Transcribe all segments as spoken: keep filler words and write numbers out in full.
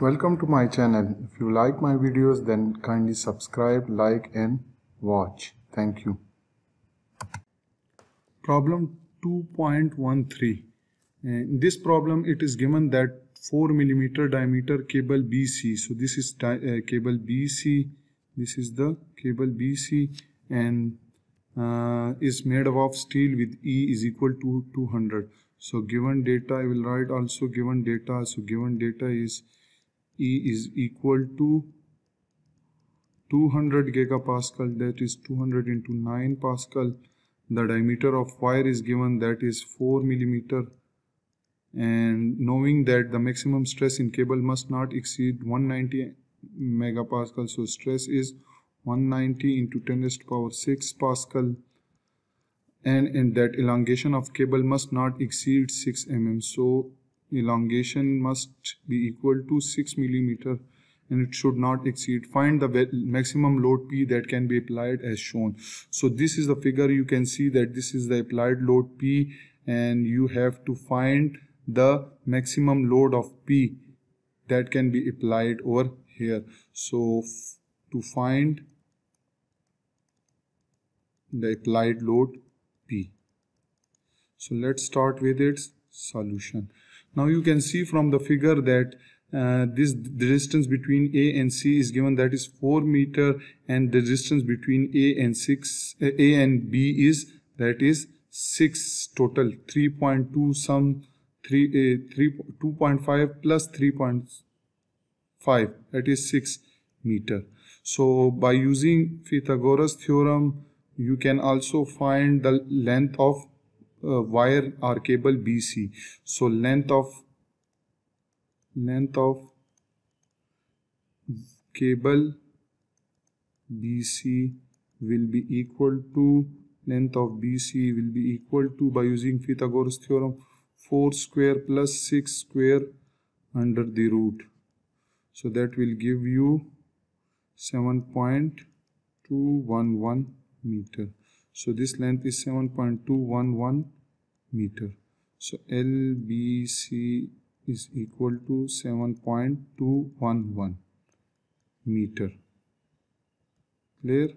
Welcome to my channel. If you like my videos, then kindly subscribe, like and watch. Thank you. Problem two point one three. In this problem, it is given that four millimeter diameter cable B C. So this is uh, cable B C. This is the cable B C and uh, is made up of steel with E is equal to two hundred. So given data, I will write also given data. So given data is E is equal to two hundred gigapascal, that is two hundred into nine pascal. The diameter of wire is given, that is four millimeter. And knowing that the maximum stress in cable must not exceed one hundred ninety megapascal, so stress is one hundred ninety into ten raised to power six pascal, and and that elongation of cable must not exceed six millimeters, so elongation must be equal to six millimeter and it should not exceed. Find the maximum load P that can be applied as shown. So this is the figure. You can see that this is the applied load P and you have to find the maximum load of P that can be applied over here. So to find the applied load P. So let's start with its solution. Now you can see from the figure that uh, this the distance between A and C is given, that is four meter, and the distance between A and six uh, A and B is, that is six, total three point two, some three, uh, three, two point five plus three point five, that is six meter. So by using Pythagoras theorem, you can also find the length of uh, wire or cable B C. So length of length of cable B C will be equal to length of B C will be equal to, by using Pythagoras theorem, four square plus six square under the root. So that will give you seven point two one one meter. So this length is seven point two one one meter. So L B C is equal to seven point two one one meter. Clear?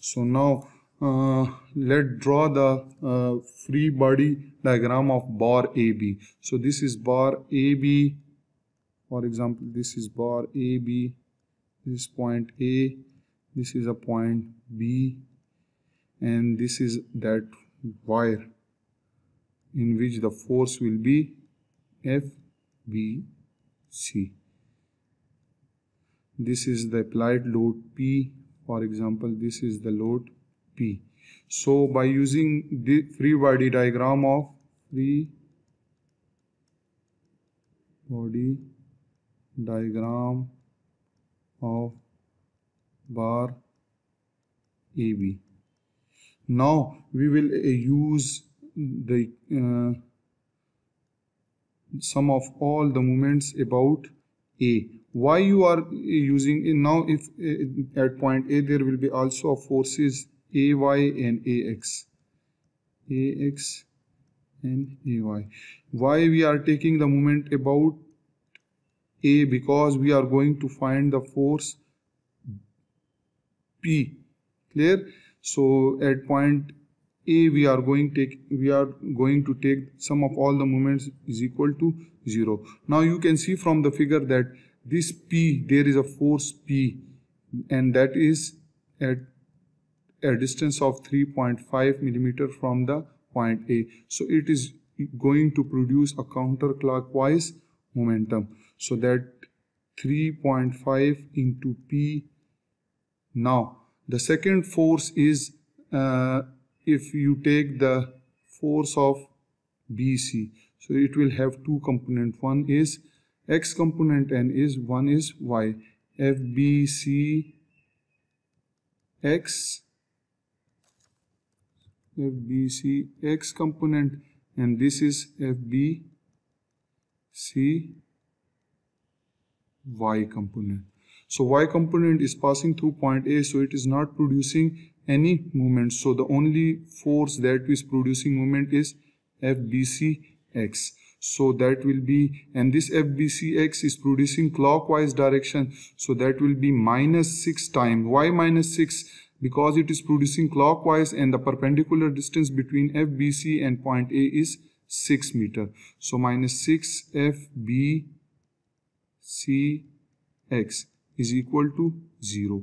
So now Uh, let's draw the uh, free body diagram of bar A B. So this is bar A B. For example, this is bar A B. This is point A. This is a point B. And this is that wire in which the force will be F B C. This is the applied load P. For example, this is the load P. So by using the free body diagram of free body diagram of bar A B, now we will uh, use the uh, sum of all the moments about A. Why you are using it now? If uh, at point A there will be also forces A Y and A X, A X and A Y. Why we are taking the moment about A? Because we are going to find the force P. Clear? So at point A we are going take we are going to take sum of all the moments is equal to zero. Now you can see from the figure that this P, there is a force P, and that is at a distance of three point five millimeter from the point A. So it is going to produce a counterclockwise momentum. So that three point five into P. Now the second force is, uh, if you take the force of B C, so it will have two components. One is X component and is one is Y. F B C X, F B C X component, and this is F B C Y component. So Y component is passing through point A, so it is not producing any moment. So the only force that is producing moment is F B C X. So that will be, and this F B C X is producing clockwise direction, so that will be minus six times. Why minus six? Because it is producing clockwise and the perpendicular distance between F B C and point A is six meter. So minus six F B C X is equal to zero.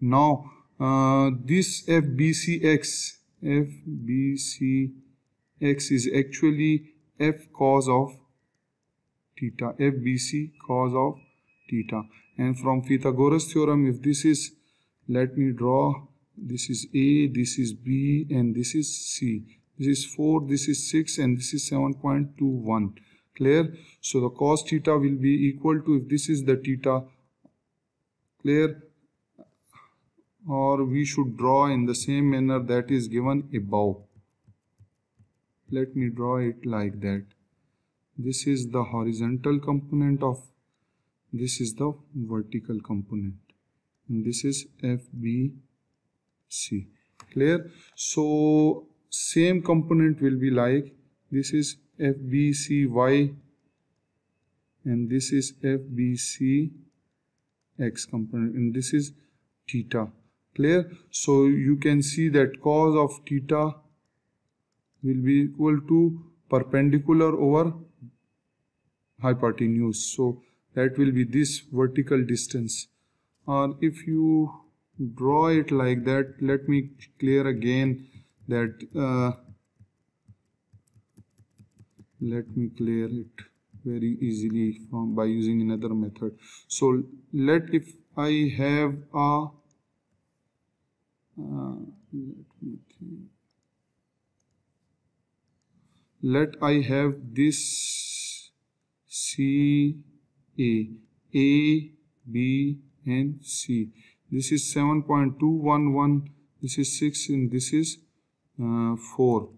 Now uh, this F B C X F B C X is actually F cos of theta, F B C cos of theta, and from Pythagoras theorem, if this is, let me draw, this is A, this is B, and this is C. This is four, this is six, and this is seven point two one. Clear? So the cos theta will be equal to, if this is the theta, clear, or we should draw in the same manner that is given above. Let me draw it like that. This is the horizontal component of, this is the vertical component, and this is F B C. Clear? So same component will be like, this is F B C Y and this is F B C X component, and this is theta. Clear? So you can see that cos of theta will be equal to perpendicular over hypotenuse. So that will be this vertical distance. Or if you draw it like that, let me clear again that, uh, let me clear it very easily from, by using another method. So let, if I have a, uh, let me think. Let I have this C, A, A, B, and C. This is seven point two one one, this is six, and this is uh, four.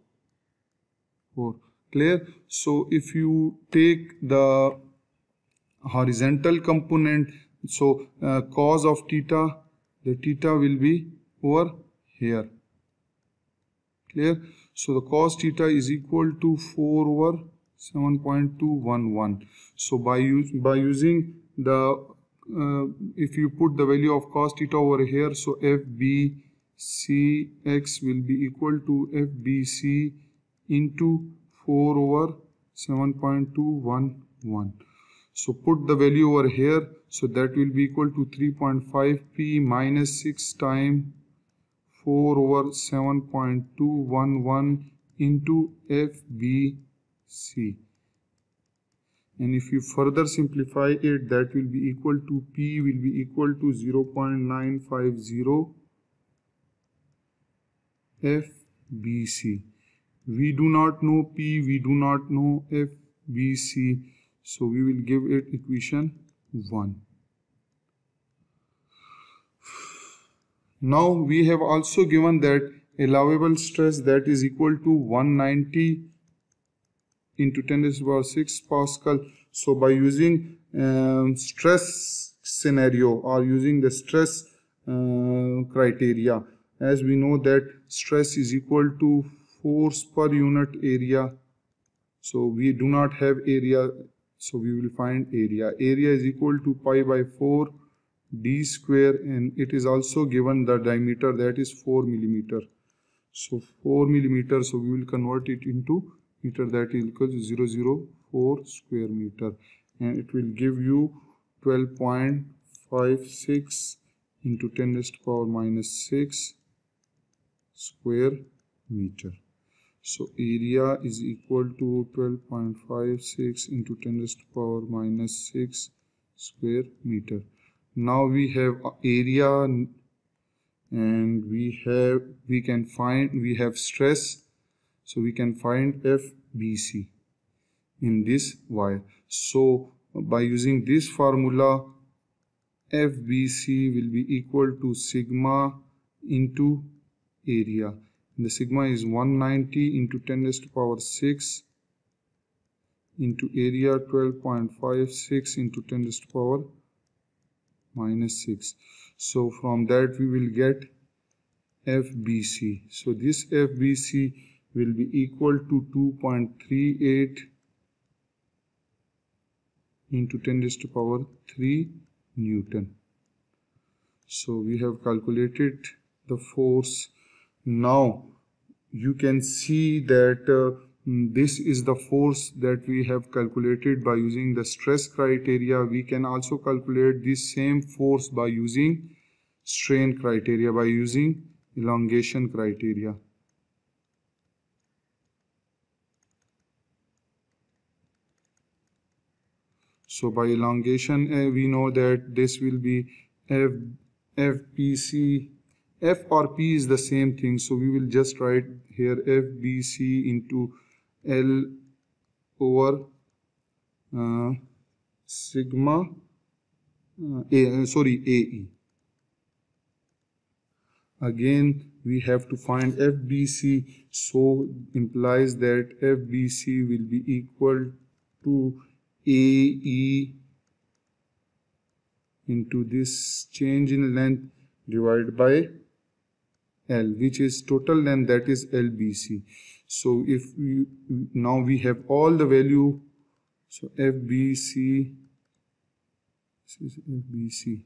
four. Clear? So if you take the horizontal component, so uh, cos of theta, the theta will be over here. Clear? So the cos theta is equal to four over seven point two one one. So by, use, by using the, uh, if you put the value of cos theta over here, so F B C X will be equal to F B C into four over seven point two one one. So put the value over here, so that will be equal to three point five P minus six times four over seven point two one one into F B C. And if you further simplify it, that will be equal to, P will be equal to zero point nine five zero F B C. We do not know P, we do not know F B C, so we will give it equation one. Now we have also given that allowable stress, that is equal to one ninety into ten to the power six Pascal. So by using um, stress scenario, or using the stress uh, criteria, as we know that stress is equal to force per unit area. So we do not have area, so we will find area. Area is equal to pi by four d square, and it is also given the diameter, that is four millimeter. So four millimeter, so we will convert it into meter, that is equal to zero zero four square meter, and it will give you twelve point five six into ten to the power minus six square meter. So area is equal to twelve point five six into ten to the power minus six square meter. Now we have area, and we have, we can find, we have stress, so we can find F B C in this wire. So by using this formula, F B C will be equal to sigma into area. And the sigma is one ninety into ten to the power six into area, twelve point five six into ten to the power minus six. So from that we will get F B C. So this F B C will be equal to two point three eight into ten raised to power three Newton. So we have calculated the force. Now you can see that uh, this is the force that we have calculated by using the stress criteria. We can also calculate this same force by using strain criteria, by using elongation criteria. So by elongation, uh, we know that this will be F, FBC. F or P is the same thing, so we will just write here F B C into L over uh, sigma, uh, A, sorry, A E. Again, we have to find F B C, so implies that F B C will be equal to A E into this change in length divided by L, which is total length, that is L B C. So if we, now we have all the value, so F B C, this is F B C.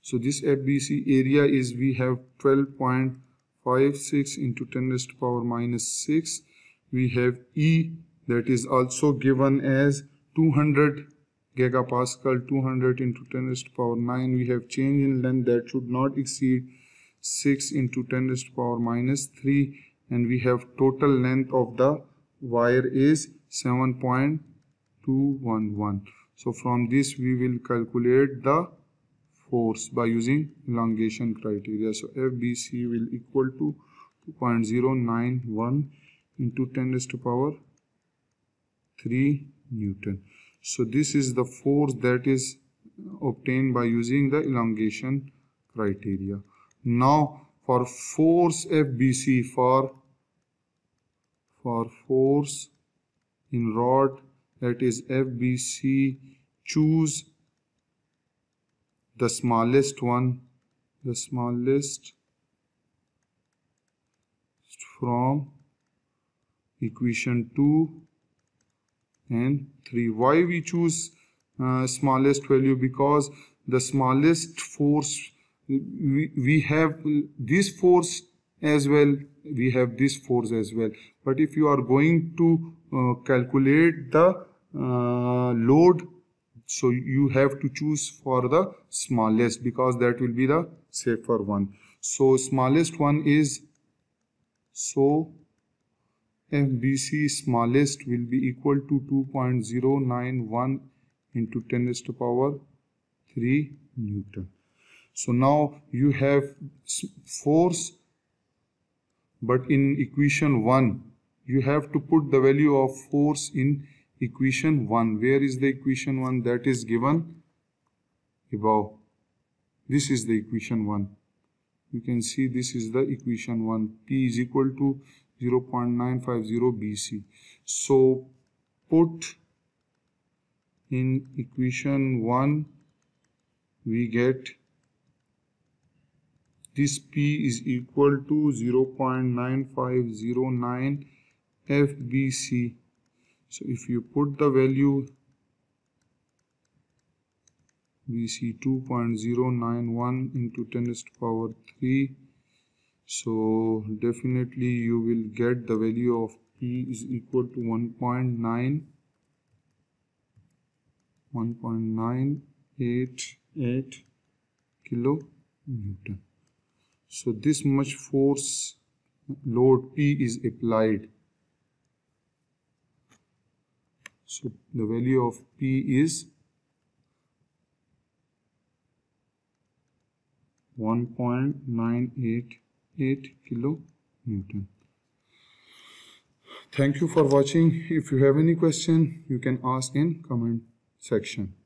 So this F B C area is, we have twelve point five six into ten raised to power minus six. We have E, that is also given as two hundred gigapascal, two hundred into ten raised to power nine. We have change in length that should not exceed six into ten raised to power minus three, and we have total length of the wire is seven point two one one. So from this we will calculate the force by using elongation criteria. So F B C will equal to two point zero nine one into ten raised to power three Newton. So this is the force that is obtained by using the elongation criteria. Now for force F B C, for, for force in rod that is F B C, choose the smallest one, the smallest from equation two and three. Why we choose uh, smallest value? Because the smallest force, we, we have this force as well, we have this force as well. But if you are going to uh, calculate the uh, load, so you have to choose for the smallest, because that will be the safer one. So smallest one is, so F B C smallest will be equal to two point zero nine one into ten raised to power three Newton. So now you have force, but in equation one, you have to put the value of force in equation one. Where is the equation one? That is given above. This is the equation one. You can see this is the equation one. P is equal to zero point nine five zero B C. So put in equation one, we get this P is equal to zero point nine five zero nine F B C. So if you put the value B C two point zero nine one into ten raised to power three, so definitely you will get the value of P is equal to one point nine eight eight kilo Newton. So this much force load P is applied. So the value of P is one point nine eight eight kilo Newton. Thank you for watching. If you have any question, you can ask in comment section.